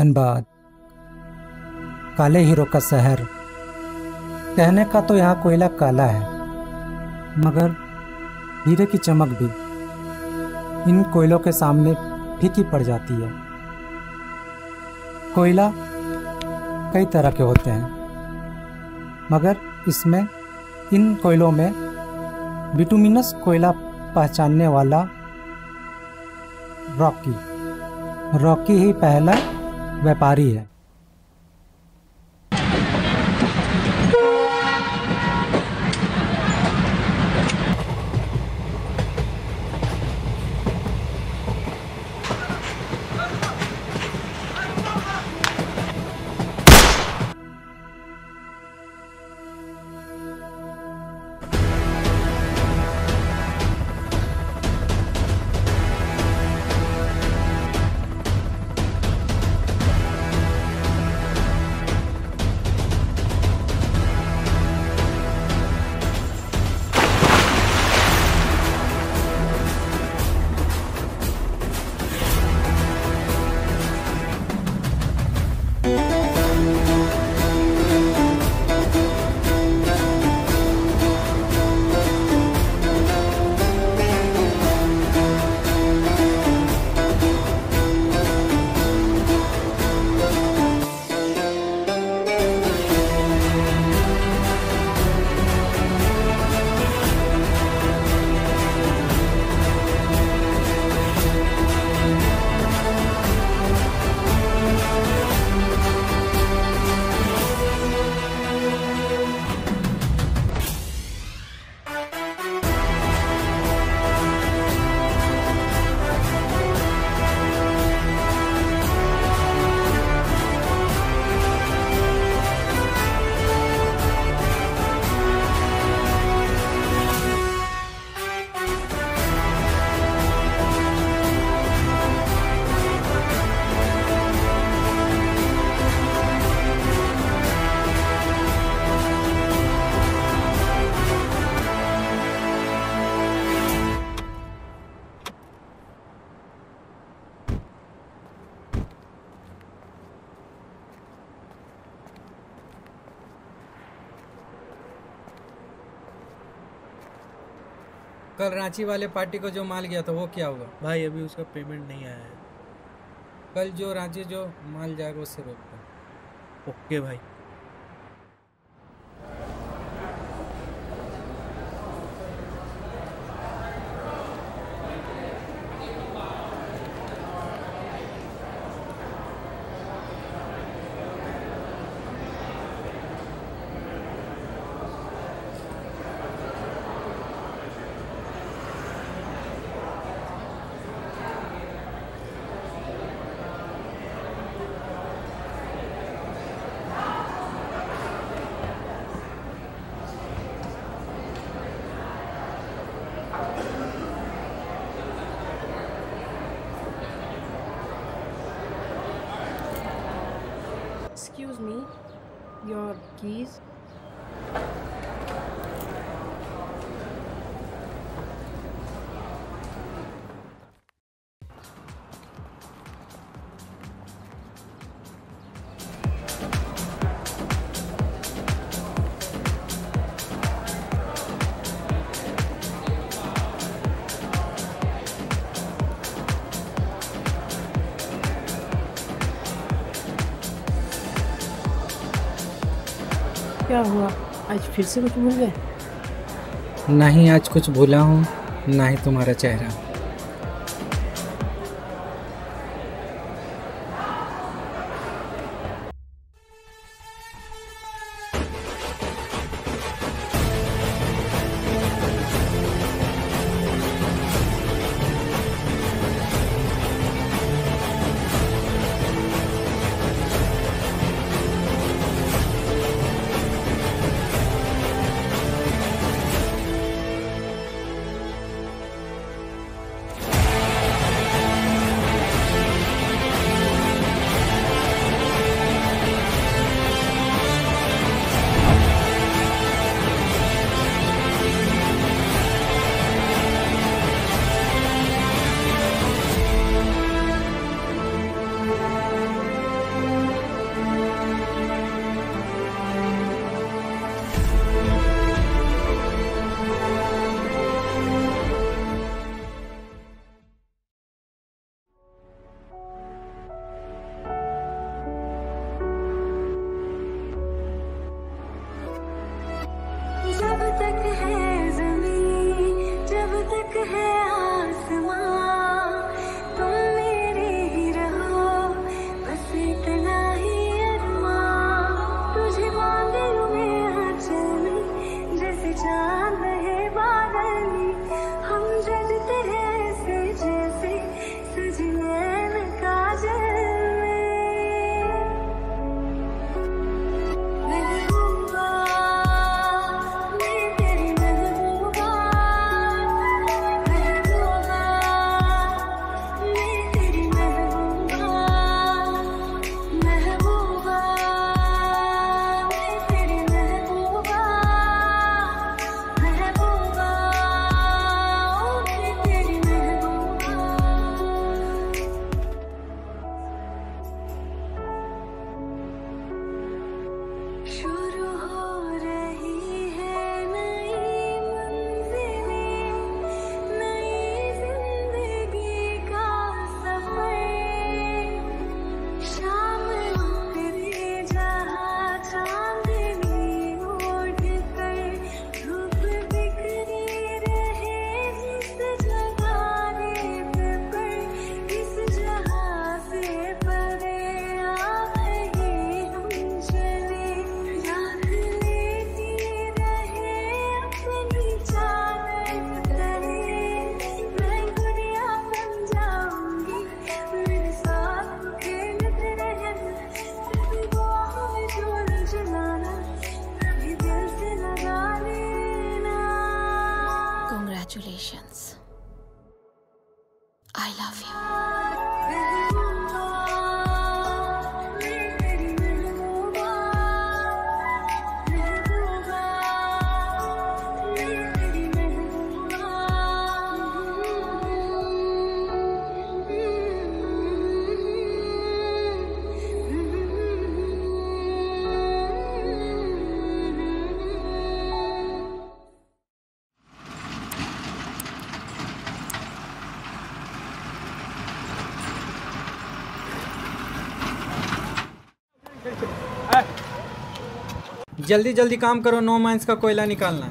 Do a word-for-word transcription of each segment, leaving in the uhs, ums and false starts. धनबाद, काले हीरो का शहर। कहने का तो यहाँ कोयला काला है, मगर हीरे की चमक भी इन कोयलों के सामने फीकी पड़ जाती है। कोयला कई तरह के होते हैं, मगर इसमें इन कोयलों में बिटुमिनस कोयला पहचानने वाला रॉकी रॉकी ही पहला व्यापारी है। कल रांची वाले पार्टी को जो माल गया था वो क्या हुआ? भाई अभी उसका पेमेंट नहीं आया है। कल जो रांची जो माल जाएगा उससे रोकता। ओके भाई। Excuse me, your keys? क्या हुआ? आज फिर से कुछ भूल गए? ना ही आज कुछ भूला हूँ, ना ही तुम्हारा चेहरा। I love you. जल्दी जल्दी काम करो, नौ माइंस का कोयला निकालना है।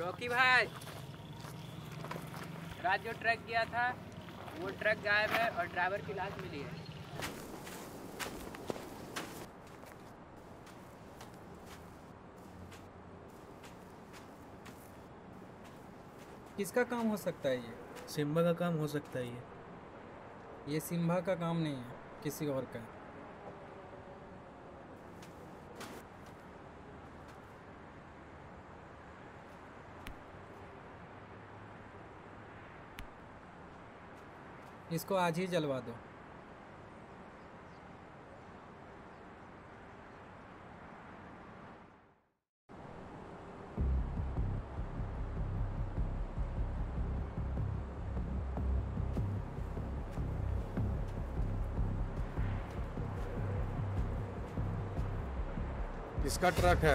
रॉकी भाई, राजू ट्रक गया था, वो ट्रक गायब है और ड्राइवर की लाश मिली है। किसका काम हो सकता है ये? सिम्बा का काम हो सकता है ये। ये सिम्बा का काम नहीं है, किसी और का। इसको आज ही जलवा दो। इसका ट्रक है,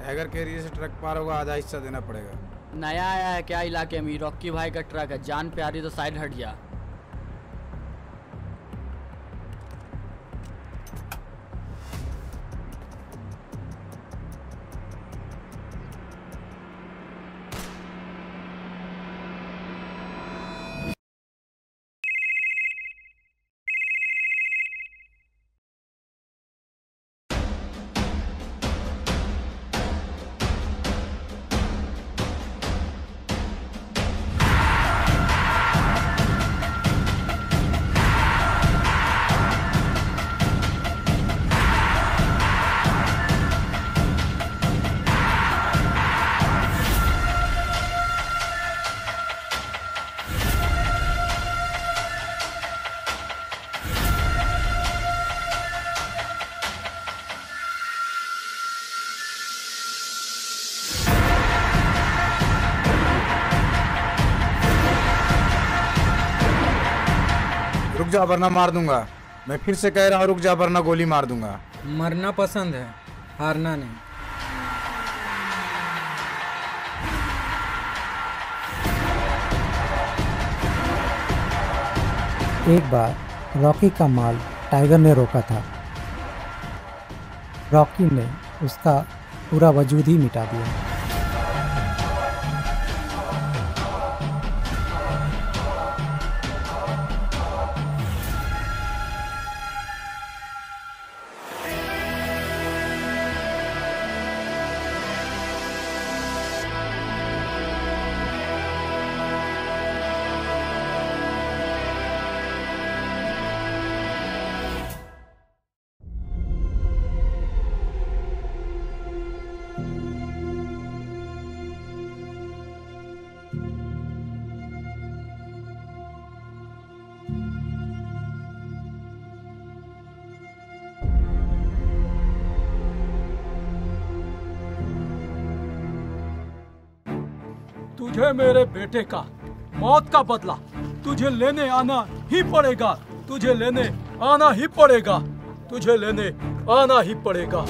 टाइगर के एरिया से ट्रक पार होगा, आधा हिस्सा देना पड़ेगा। नया आया है क्या इलाके में? रॉकी भाई का ट्रक है, जान प्यारी तो साइड हट जा। रुक जा वरना मार दूंगा। मैं फिर से कह रहा हूँ, रुक जा वरना गोली मार दूंगा। मरना पसंद है, हारना नहीं। एक बार रॉकी का माल टाइगर ने रोका था। रॉकी ने उसका पूरा वजूद ही मिटा दिया। तुझे मेरे बेटे का मौत का बदला तुझे लेने आना ही पड़ेगा, तुझे लेने आना ही पड़ेगा, तुझे लेने आना ही पड़ेगा।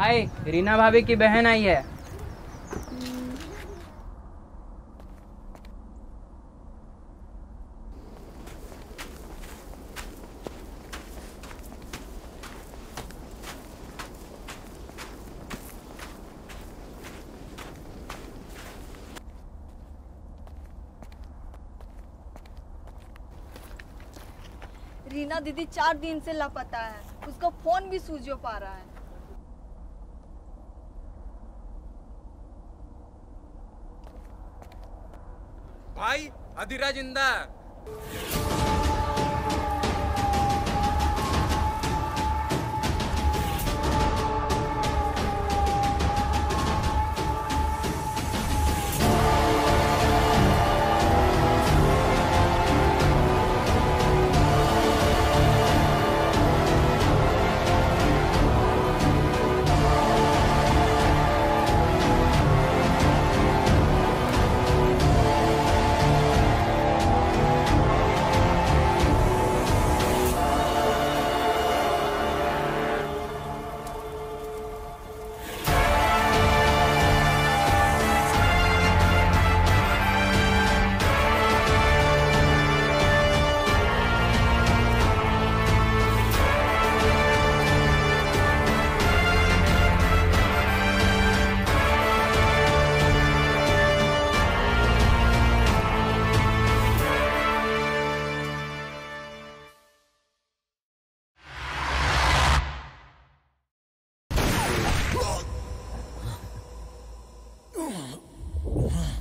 भाई, रीना भाभी की बहन आई है। रीना दीदी चार दिन से लापता है, उसका फोन भी स्विच ऑफ आ रहा है। भाई अधीरा जिंदा है। What?